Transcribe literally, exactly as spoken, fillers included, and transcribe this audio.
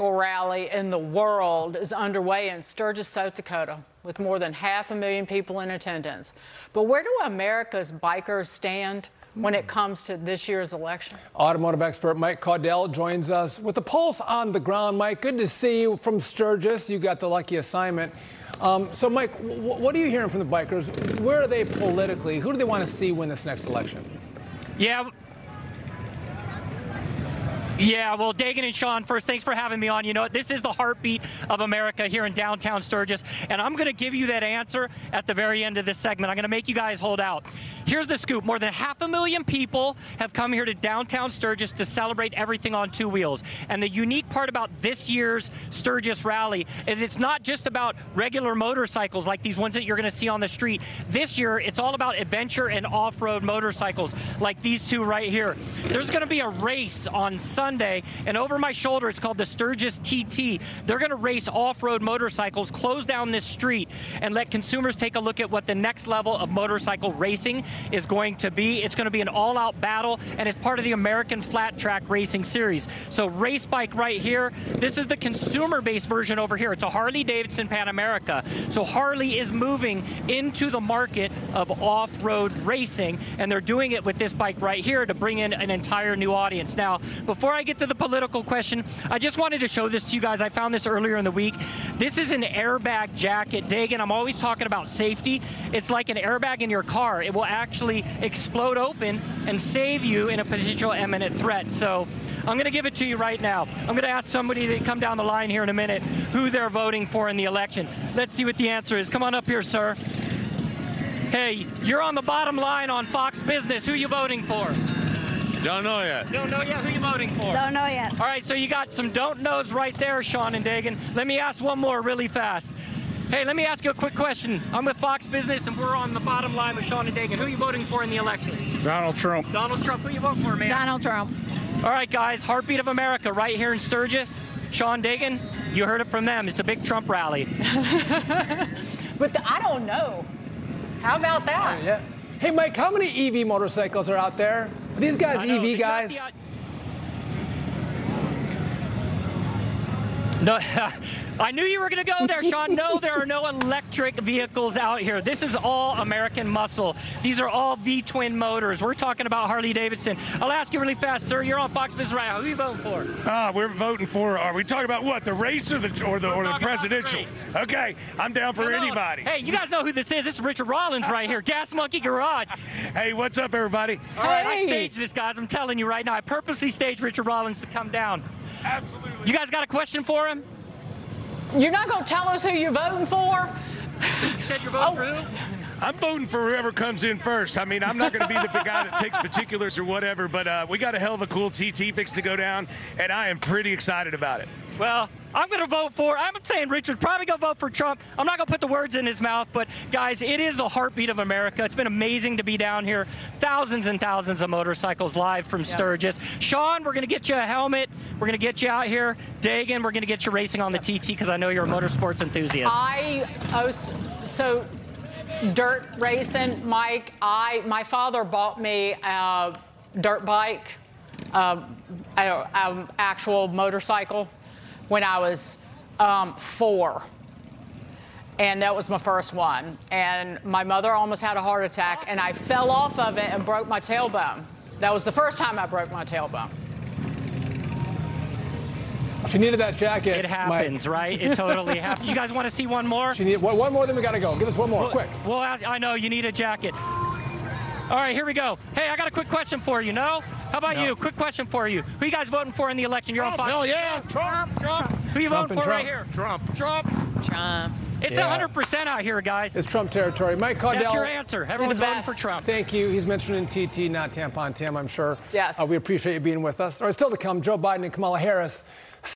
Rally in the world is underway in Sturgis, South Dakota, with more than half a million people in attendance. But where do America's bikers stand when it comes to this year's election? Automotive expert Mike Caudill joins us with a pulse on the ground. Mike, good to see you from Sturgis. You got the lucky assignment. Um, so, Mike, w what are you hearing from the bikers? Where are they politically? Who do they want to see win this next election? Yeah. Yeah, well, Dagan and Sean, first, thanks for having me on. You know, this is the heartbeat of America here in downtown Sturgis, and I'm going to give you that answer at the very end of this segment. I'm going to make you guys hold out. Here's the scoop. More than half a million people have come here to downtown Sturgis to celebrate everything on two wheels. And the unique part about this year's Sturgis rally is it's not just about regular motorcycles like these ones that you're going to see on the street. This year, it's all about adventure and off-road motorcycles like these two right here. There's going to be a race on Sunday. Sunday, and over my shoulder, it's called the Sturgis T T. They're going to race off-road motorcycles, close down this street, and let consumers take a look at what the next level of motorcycle racing is going to be. It's going to be an all-out battle, and it's part of the American Flat Track Racing Series. So race bike right here. This is the consumer-based version over here. It's a Harley-Davidson Pan America. So Harley is moving into the market of off-road racing, and they're doing it with this bike right here to bring in an entire new audience. Now, before Before I get to the political question, I just wanted to show this to you guys. I found this earlier in the week. This is an airbag jacket. Dagan, I'm always talking about safety. It's like an airbag in your car. It will actually explode open and save you in a potential imminent threat. So I'm going to give it to you right now. I'm going to ask somebody to come down the line here in a minute who they're voting for in the election. Let's see what the answer is. Come on up here, sir. Hey, you're on The Bottom Line on Fox Business. Who are you voting for? Don't know yet. Don't know yet. Who are you voting for? Don't know yet. All right, so you got some don't knows right there, Sean and Dagan. Let me ask one more really fast. Hey, let me ask you a quick question. I'm with Fox Business, and we're on The Bottom Line with Sean and Dagan. Who are you voting for in the election? Donald Trump. Donald Trump. Who are you voting for, man? Donald Trump. All right, guys, heartbeat of America right here in Sturgis. Sean, Dagan, you heard it from them. It's a big Trump rally. But the, I don't know. How about that? Uh, yeah. Hey, Mike, how many E V motorcycles are out there? Are these guys know, E V guys? No, I knew you were going to go there, Sean. No, there are no electric vehicles out here. This is all American muscle. These are all V-twin motors. We're talking about Harley-Davidson. I'll ask you really fast, sir. You're on Fox Business Radio. Who are you voting for? Uh, we're voting for, are we talking about what, the race or the or the, or the presidential? The okay, I'm down for Come anybody. On. Hey, you guys know who this is. This is Richard Rawlings right here, Gas Monkey Garage. Hey, what's up, everybody? All right, hey. I staged this, guys. I'm telling you right now. I purposely staged Richard Rawlings to come down. Absolutely. You guys got a question for him? You're not going to tell us who you're voting for? You said you're voting oh. for who? I'm voting for whoever comes in first. I mean, I'm not going to be the guy that takes particulars or whatever, but uh, we got a hell of a cool T T fix to go down, and I am pretty excited about it. Well, I'm going to vote for, I'm saying Richard, probably going to vote for Trump. I'm not going to put the words in his mouth, but guys, it is the heartbeat of America. It's been amazing to be down here. Thousands and thousands of motorcycles live from Sturgis. Yeah. Sean, we're going to get you a helmet. We're going to get you out here. Dagan, we're going to get you racing on the T T because I know you're a motorsports enthusiast. I, oh, so dirt racing, Mike, I, my father bought me a dirt bike, um, an actual motorcycle, when I was um, four, and that was my first one. And my mother almost had a heart attack, awesome. And I fell off of it and broke my tailbone. That was the first time I broke my tailbone. She needed that jacket. It happens, Mike. Right? It totally happens. You guys want to see one more? She need, one more, then we got to go. Give us one more, well, quick. Well, I know, you need a jacket. All right, here we go. Hey, I got a quick question for you, no? How about no. you? Quick question for you. Who are you guys voting for in the election? You're Trump, on Fox. Hell yeah. Trump, Trump, Trump. Who are you Trump voting for Trump. Right here? Trump. Trump. Trump. It's yeah. one hundred percent out here, guys. It's Trump territory. Mike Caudill. That's your answer. Everyone's voting for Trump. Thank you. He's mentioning T T, not Tampon Tam, I'm sure. Yes. Uh, we appreciate you being with us. Or right, still to come, Joe Biden and Kamala Harris.